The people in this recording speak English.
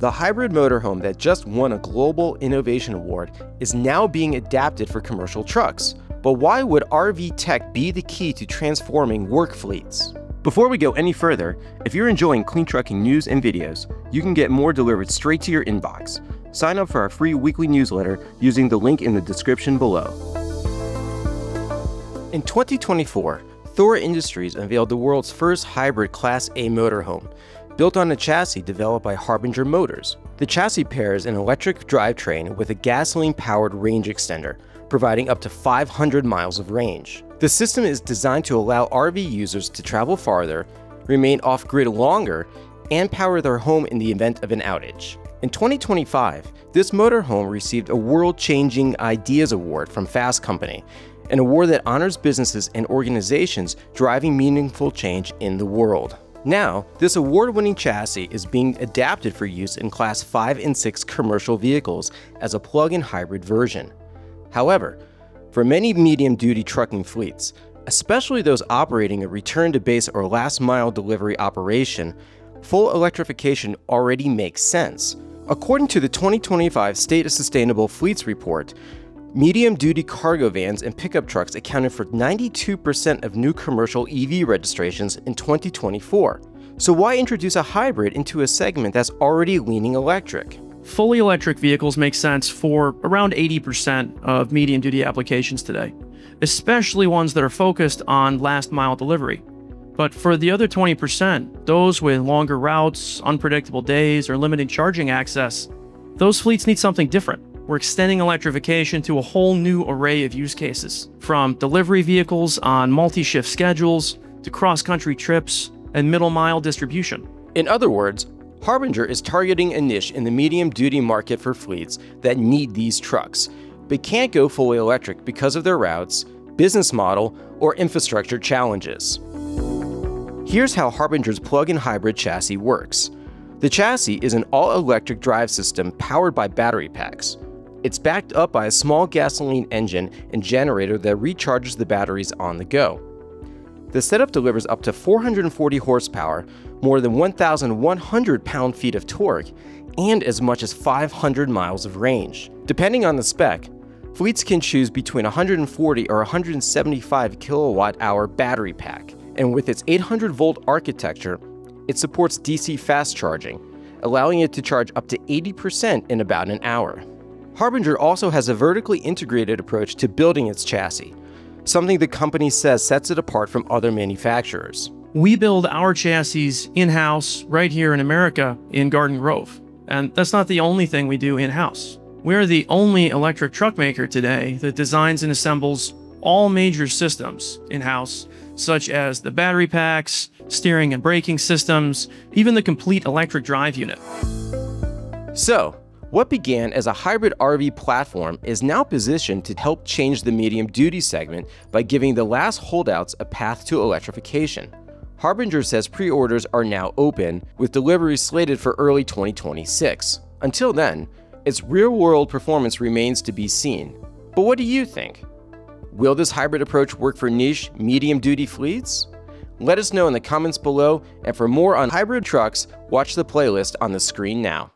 The hybrid motorhome that just won a Global Innovation Award is now being adapted for commercial trucks. But why would RV tech be the key to transforming work fleets? Before we go any further, if you're enjoying Clean Trucking news and videos, you can get more delivered straight to your inbox. Sign up for our free weekly newsletter using the link in the description below. In 2024, Thor Industries unveiled the world's first hybrid Class A motorhome, built on a chassis developed by Harbinger Motors. The chassis pairs an electric drivetrain with a gasoline-powered range extender, providing up to 500 miles of range. The system is designed to allow RV users to travel farther, remain off-grid longer, and power their home in the event of an outage. In 2025, this motorhome received a World Changing Ideas Award from Fast Company, an award that honors businesses and organizations driving meaningful change in the world. Now, this award-winning chassis is being adapted for use in Class 5 and 6 commercial vehicles as a plug-in hybrid version. However, for many medium-duty trucking fleets, especially those operating a return-to-base or last-mile delivery operation, full electrification already makes sense. According to the 2025 State of Sustainable Fleets report, medium-duty cargo vans and pickup trucks accounted for 92% of new commercial EV registrations in 2024. So why introduce a hybrid into a segment that's already leaning electric? Fully electric vehicles make sense for around 80% of medium-duty applications today, especially ones that are focused on last-mile delivery. But for the other 20%, those with longer routes, unpredictable days, or limited charging access, those fleets need something different. We're extending electrification to a whole new array of use cases, from delivery vehicles on multi-shift schedules to cross-country trips and middle-mile distribution. In other words, Harbinger is targeting a niche in the medium-duty market for fleets that need these trucks, but can't go fully electric because of their routes, business model, or infrastructure challenges. Here's how Harbinger's plug-in hybrid chassis works. The chassis is an all-electric drive system powered by battery packs. It's backed up by a small gasoline engine and generator that recharges the batteries on the go. The setup delivers up to 440 horsepower, more than 1,100 pound-feet of torque, and as much as 500 miles of range. Depending on the spec, fleets can choose between 140 or 175 kilowatt-hour battery pack, and with its 800-volt architecture, it supports DC fast charging, allowing it to charge up to 80% in about an hour. Harbinger also has a vertically integrated approach to building its chassis, something the company says sets it apart from other manufacturers. We build our chassis in-house right here in America in Garden Grove. And that's not the only thing we do in-house. We're the only electric truck maker today that designs and assembles all major systems in-house, such as the battery packs, steering and braking systems, even the complete electric drive unit. So, what began as a hybrid RV platform is now positioned to help change the medium-duty segment by giving the last holdouts a path to electrification. Harbinger says pre-orders are now open, with deliveries slated for early 2026. Until then, its real-world performance remains to be seen. But what do you think? Will this hybrid approach work for niche, medium-duty fleets? Let us know in the comments below, and for more on hybrid trucks, watch the playlist on the screen now.